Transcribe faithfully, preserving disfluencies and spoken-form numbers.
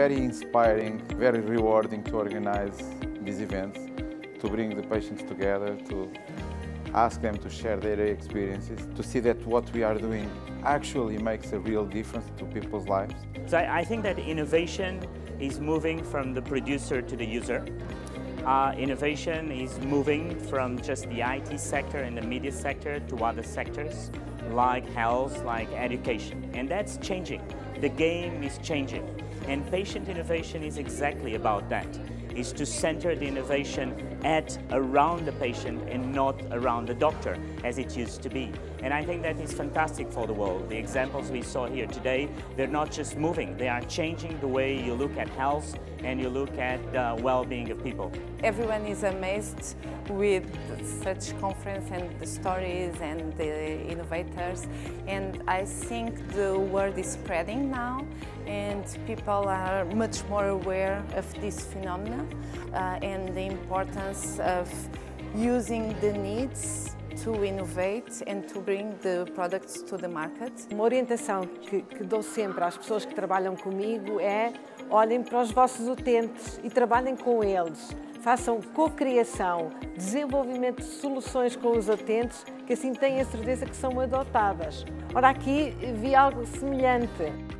very inspiring, very rewarding to organize these events, to bring the patients together, to ask them to share their experiences, to see that what we are doing actually makes a real difference to people's lives. So I think that innovation is moving from the producer to the user. Uh, innovation is moving from just the I T sector and the media sector to other sectors like health, like education. And that's changing. The game is changing. And patient innovation is exactly about that. Is to center the innovation at around the patient and not around the doctor, as it used to be. And I think that is fantastic for the world. The examples we saw here today, they're not just moving, they are changing the way you look at health and you look at the well-being of people. Everyone is amazed with such conference and the stories and the innovators. And I think the word is spreading now and people are much more aware of this phenomenon. Uh, and the importance of using the needs to innovate and to bring the products to the market. Uma orientação que, que dou sempre às pessoas que trabalham comigo é: olhem para os vossos utentes e trabalhem com eles. Façam co-criação, desenvolvimento de soluções com os utentes, que assim têm a certeza que são adotadas. Ora, aqui vi algo semelhante.